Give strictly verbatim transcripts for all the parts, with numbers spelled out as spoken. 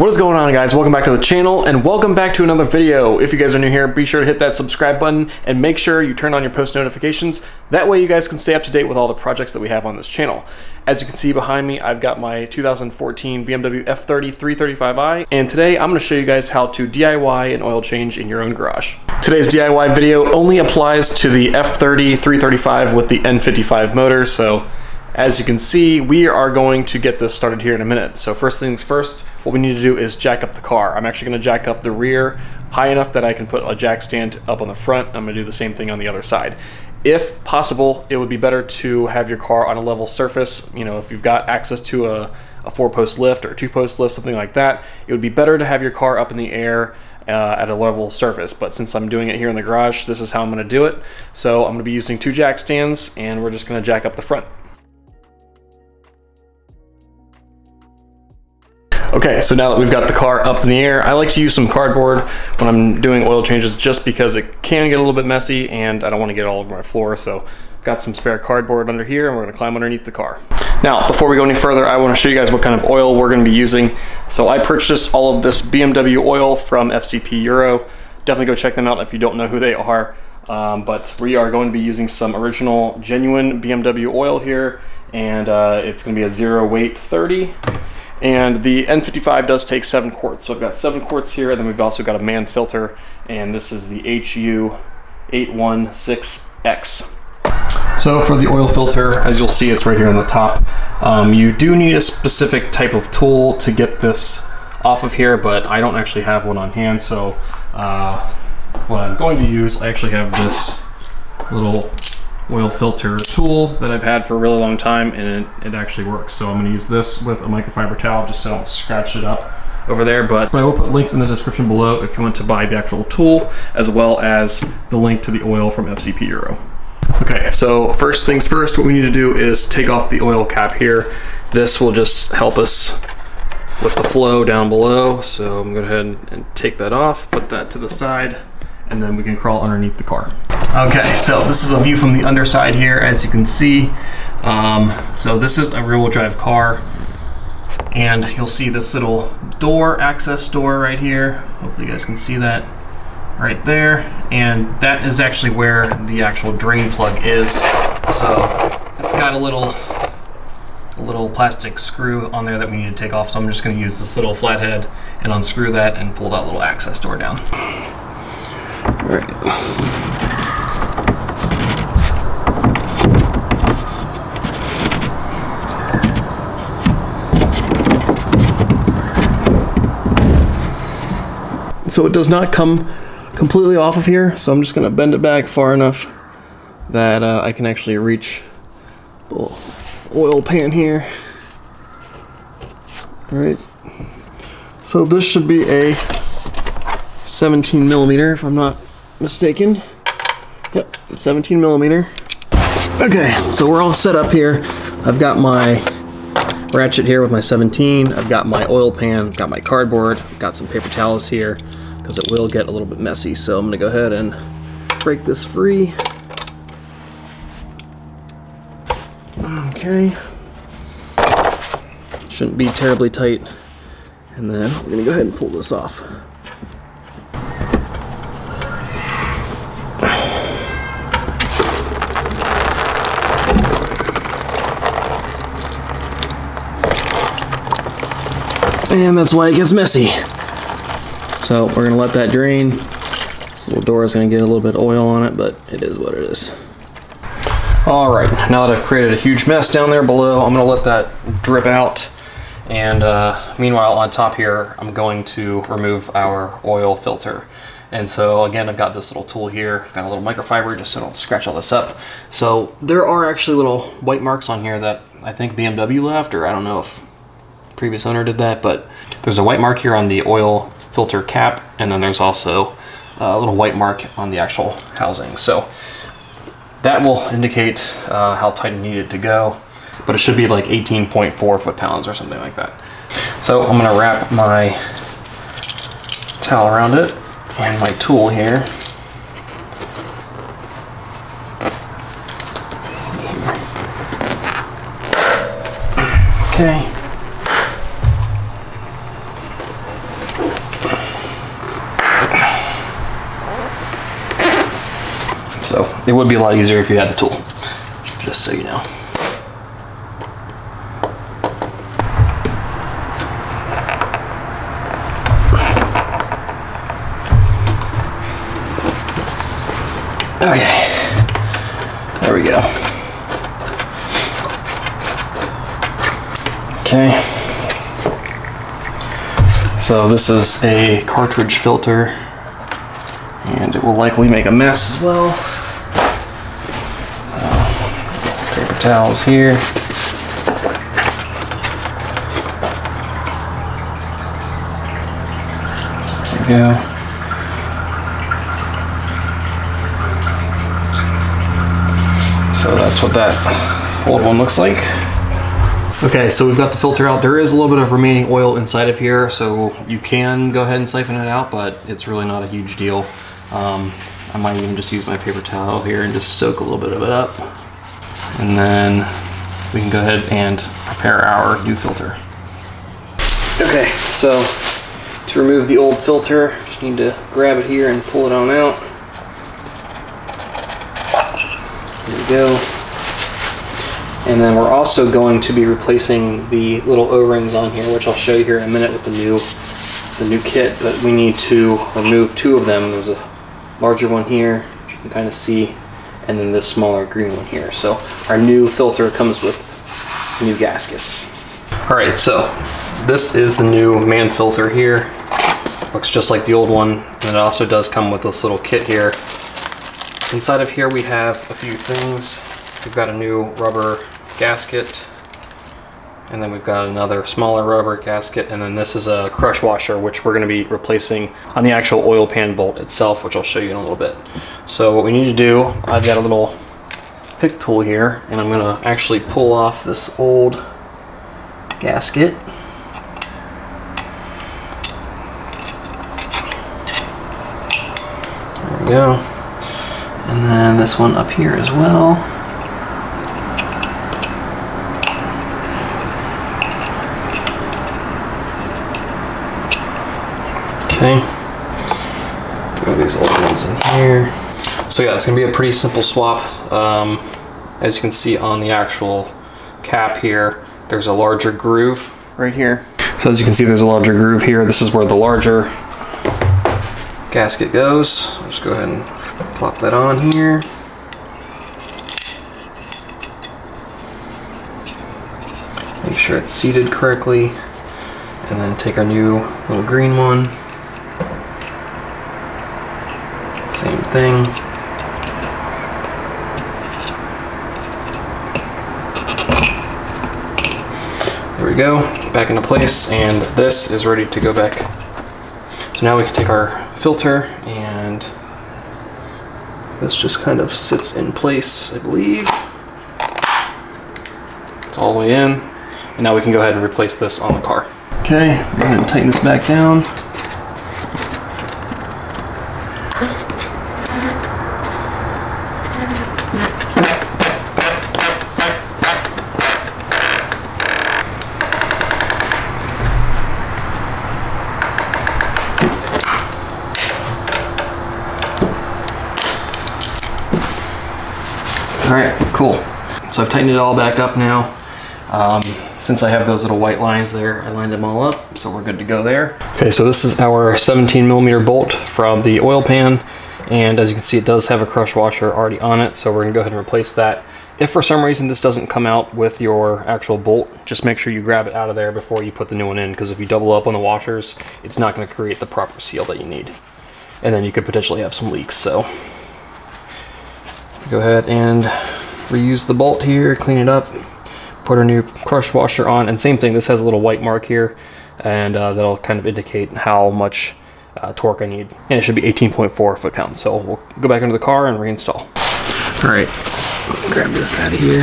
What is going on, guys? Welcome back to the channel and welcome back to another video. If you guys are new here, be sure to hit that subscribe button and make sure you turn on your post notifications. That way you guys can stay up to date with all the projects that we have on this channel. As you can see behind me, I've got my two thousand fourteen B M W F thirty three thirty-five i, and today I'm going to show you guys how to D I Y an oil change in your own garage. Today's D I Y video only applies to the F thirty three thirty-five with the N fifty-five motor, so as you can see, we are going to get this started here in a minute. So first things first, what we need to do is jack up the car. I'm actually going to jack up the rear high enough that I can put a jack stand up on the front. I'm going to do the same thing on the other side. If possible, it would be better to have your car on a level surface. You know, if you've got access to a, a four-post lift or a two-post lift, something like that, it would be better to have your car up in the air Uh, at a level surface. But since I'm doing it here in the garage, this is how I'm going to do it. So I'm going to be using two jack stands, and we're just going to jack up the front. Okay, so now that we've got the car up in the air, I like to use some cardboard when I'm doing oil changes just because it can get a little bit messy and I don't want to get it all over my floor. So I've got some spare cardboard under here, and we're going to climb underneath the car. Now, before we go any further, I want to show you guys what kind of oil we're going to be using. So I purchased all of this B M W oil from F C P Euro. Definitely go check them out if you don't know who they are. Um, but we are going to be using some original, genuine B M W oil here, and uh, it's going to be a zero weight thirty. And the N fifty-five does take seven quarts. So I've got seven quarts here, and then we've also got a Mann filter, and this is the H U eight one six X. So for the oil filter, as you'll see, it's right here on the top. Um, you do need a specific type of tool to get this off of here, but I don't actually have one on hand. So uh, what I'm going to use, I actually have this little oil filter tool that I've had for a really long time, and it, it actually works. So I'm going to use this with a microfiber towel just so I don't scratch it up over there, but, but I will put links in the description below if you want to buy the actual tool, as well as the link to the oil from F C P Euro. Okay, so first things first, what we need to do is take off the oil cap here. This will just help us with the flow down below. So I'm going to go ahead and, and take that off, put that to the side, and then we can crawl underneath the car. Okay, so this is a view from the underside here, as you can see. Um, so this is a rear-wheel drive car, and you'll see this little door, access door right here. Hopefully you guys can see that right there. And that is actually where the actual drain plug is. So it's got a little, a little plastic screw on there that we need to take off. So I'm just gonna use this little flathead and unscrew that and pull that little access door down. All right. So it does not come completely off of here, so I'm just going to bend it back far enough that uh, I can actually reach the little oil pan here. All right, so this should be a seventeen millimeter, if I'm not mistaken. Yep, seventeen millimeter. Okay, so we're all set up here. I've got my ratchet here with my seventeen. I've got my oil pan, I've got my cardboard, I've got some paper towels here because it will get a little bit messy. So I'm gonna go ahead and break this free. Okay. Shouldn't be terribly tight. And then we're gonna go ahead and pull this off. And that's why it gets messy. So we're gonna let that drain. This little door is gonna get a little bit of oil on it, but it is what it is. All right, now that I've created a huge mess down there below, I'm gonna let that drip out. And uh, meanwhile, on top here, I'm going to remove our oil filter. And so again, I've got this little tool here. I've got a little microfiber just so I don't scratch all this up. So there are actually little white marks on here that I think B M W left, or I don't know if previous owner did that, but there's a white mark here on the oil filter cap, and then there's also a little white mark on the actual housing. So that will indicate uh, how tight it needed to go, but it should be like eighteen point four foot-pounds or something like that. So I'm gonna wrap my towel around it and my tool here. Okay. It would be a lot easier if you had the tool, just so you know. Okay, there we go. Okay, so this is a cartridge filter, and it will likely make a mess as well. Uh, get some paper towels here. There we go. So that's what that old one looks like. Okay, so we've got the filter out. There is a little bit of remaining oil inside of here, so you can go ahead and siphon it out, but it's really not a huge deal. Um, I might even just use my paper towel here and just soak a little bit of it up. And then we can go ahead and prepare our new filter. Okay, so to remove the old filter, just need to grab it here and pull it on out. Go. And then we're also going to be replacing the little O-rings on here, which I'll show you here in a minute with the new the new kit, but we need to remove two of them. There's a larger one here, which you can kind of see, and then this smaller green one here. So our new filter comes with new gaskets. All right, so this is the new Mann filter here. Looks just like the old one, and it also does come with this little kit here. Inside of here we have a few things. We've got a new rubber gasket, and then we've got another smaller rubber gasket, and then this is a crush washer, which we're going to be replacing on the actual oil pan bolt itself, which I'll show you in a little bit. So what we need to do, I've got a little pick tool here, and I'm going to actually pull off this old gasket. There we go. And then this one up here as well. Okay. Throw these old ones in here. So yeah, it's gonna be a pretty simple swap. Um, as you can see on the actual cap here, there's a larger groove right here. So as you can see, there's a larger groove here. This is where the larger gasket goes. I'll just go ahead and plop that on here. Make sure it's seated correctly, and then take our new little green one. Same thing. There we go, back into place, and this is ready to go back. So now we can take our filter, and this just kind of sits in place, I believe. It's all the way in. And now we can go ahead and replace this on the car. Okay, go ahead and tighten this back down. So I've tightened it all back up now. Um, since I have those little white lines there, I lined them all up, so we're good to go there. Okay, so this is our seventeen millimeter bolt from the oil pan, and as you can see, it does have a crush washer already on it, so we're gonna go ahead and replace that. If for some reason this doesn't come out with your actual bolt, just make sure you grab it out of there before you put the new one in, because if you double up on the washers, it's not gonna create the proper seal that you need. And then you could potentially have some leaks, so. Go ahead and reuse the bolt here, clean it up, put our new crush washer on, and same thing, this has a little white mark here, and uh, that'll kind of indicate how much uh, torque I need. And it should be eighteen point four foot-pounds, so we'll go back into the car and reinstall. All right, grab this out of here.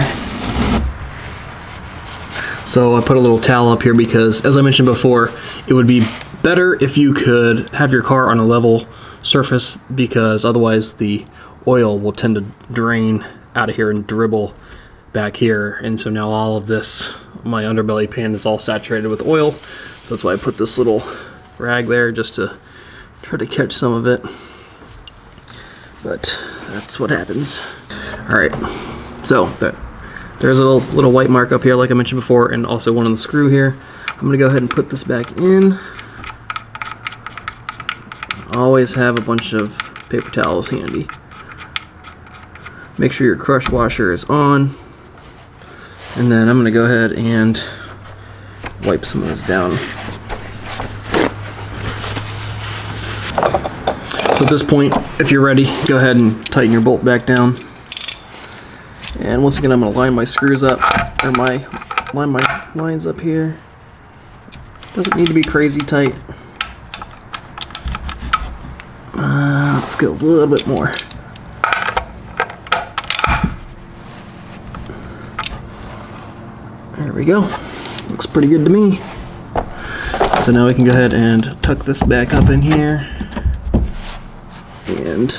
So I put a little towel up here because, as I mentioned before, it would be better if you could have your car on a level surface, because otherwise the oil will tend to drain out of here and dribble back here. And so now all of this, my underbelly pan is all saturated with oil. So that's why I put this little rag there, just to try to catch some of it. But That's what happens. All right, so that, there's a little, little white mark up here like I mentioned before, and also one on the screw here. I'm gonna go ahead and put this back in. Always have a bunch of paper towels handy. Make sure your crush washer is on. And then I'm gonna go ahead and wipe some of this down. So at this point, if you're ready, go ahead and tighten your bolt back down. And once again, I'm gonna line my screws up, or my, line my lines up here. Doesn't need to be crazy tight. Uh, let's get a little bit more. There we go. Looks pretty good to me. So now we can go ahead and tuck this back up in here. And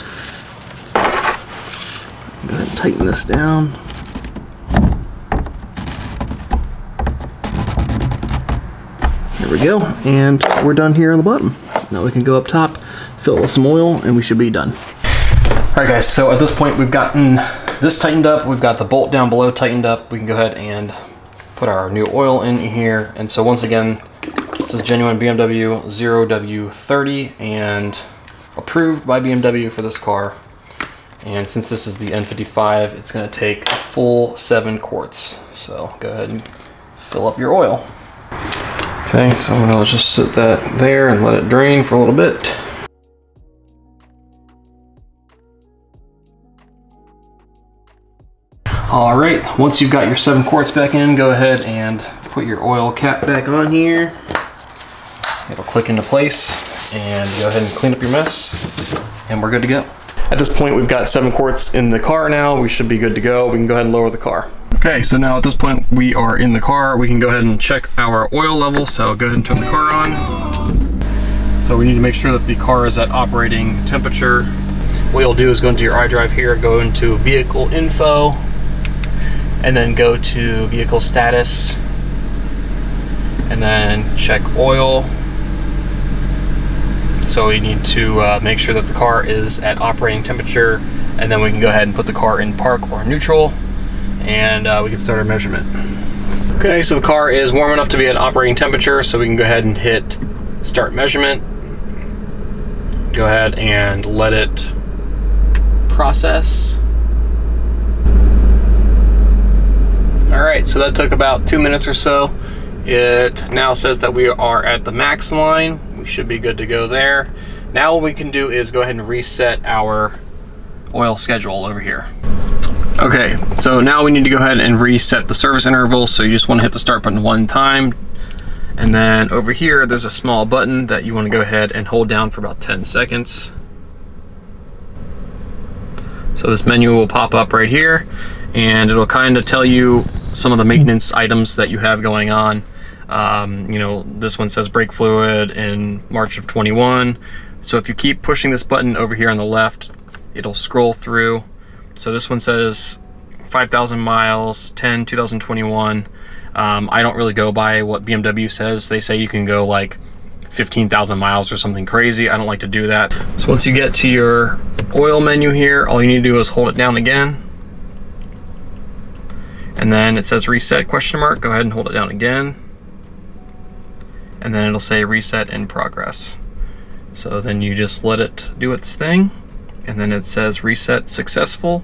go ahead and tighten this down. There we go. And we're done here on the bottom. Now we can go up top, fill with some oil, and we should be done. All right, guys, so at this point we've gotten this tightened up, we've got the bolt down below tightened up, we can go ahead and put our new oil in here. And so once again, this is genuine B M W zero W thirty and approved by B M W for this car. And since this is the N fifty-five, it's gonna take a full seven quarts. So go ahead and fill up your oil. Okay, so I'm gonna just sit that there and let it drain for a little bit. All right, once you've got your seven quarts back in, go ahead and put your oil cap back on here. It'll click into place, and go ahead and clean up your mess, and we're good to go. At this point, we've got seven quarts in the car now. We should be good to go. We can go ahead and lower the car. Okay, so now at this point, we are in the car. We can go ahead and check our oil level, so go ahead and turn the car on. So we need to make sure that the car is at operating temperature. What you'll do is go into your iDrive here, go into vehicle info, and then go to vehicle status, and then check oil. So we need to uh, make sure that the car is at operating temperature, and then we can go ahead and put the car in park or neutral, and uh, we can start our measurement. Okay, so the car is warm enough to be at operating temperature, so we can go ahead and hit start measurement. Go ahead and let it process. All right, so that took about two minutes or so. It now says that we are at the max line. We should be good to go there. Now what we can do is go ahead and reset our oil schedule over here. Okay, so now we need to go ahead and reset the service interval. So you just wanna hit the start button one time. And then over here, there's a small button that you wanna go ahead and hold down for about ten seconds. So this menu will pop up right here, and it'll kind of tell you some of the maintenance items that you have going on. Um, you know, this one says brake fluid in March of twenty-one. So if you keep pushing this button over here on the left, it'll scroll through. So this one says five thousand miles, ten, two thousand twenty-one. Um, I don't really go by what B M W says. They say you can go like fifteen thousand miles or something crazy. I don't like to do that. So once you get to your oil menu here, all you need to do is hold it down again. And then it says reset question mark. Go ahead and hold it down again. And then it'll say reset in progress. So then you just let it do its thing. And then it says reset successful.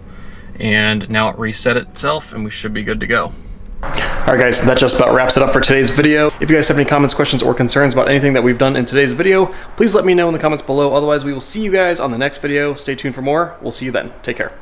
And now it reset itself, and we should be good to go. All right, guys, so that just about wraps it up for today's video. If you guys have any comments, questions, or concerns about anything that we've done in today's video, please let me know in the comments below. Otherwise, we will see you guys on the next video. Stay tuned for more. We'll see you then. Take care.